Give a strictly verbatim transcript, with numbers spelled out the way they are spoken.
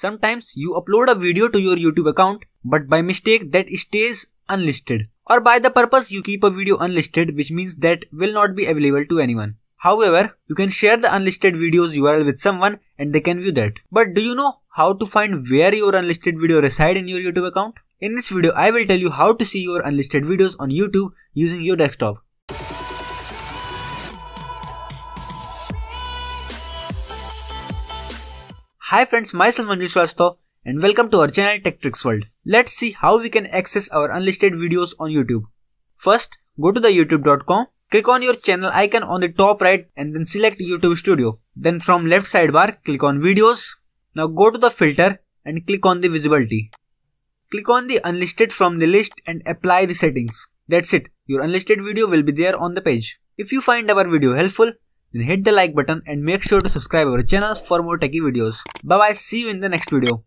Sometimes you upload a video to your YouTube account, but by mistake that stays unlisted. Or by the purpose you keep a video unlisted, which means that will not be available to anyone. However, you can share the unlisted video's U R L with someone and they can view that. But do you know how to find where your unlisted video reside in your YouTube account? In this video, I will tell you how to see your unlisted videos on YouTube using your desktop. Hi friends, myself Manjur Swastov and welcome to our channel Tech Tricks World. Let's see how we can access our unlisted videos on YouTube. First, go to the youtube dot com, click on your channel icon on the top right and then select YouTube Studio. Then from left sidebar, click on Videos. Now go to the filter and click on the visibility. Click on the unlisted from the list and apply the settings. That's it, your unlisted video will be there on the page. If you find our video helpful, then hit the like button and make sure to subscribe our channel for more techie videos. Bye bye, see you in the next video.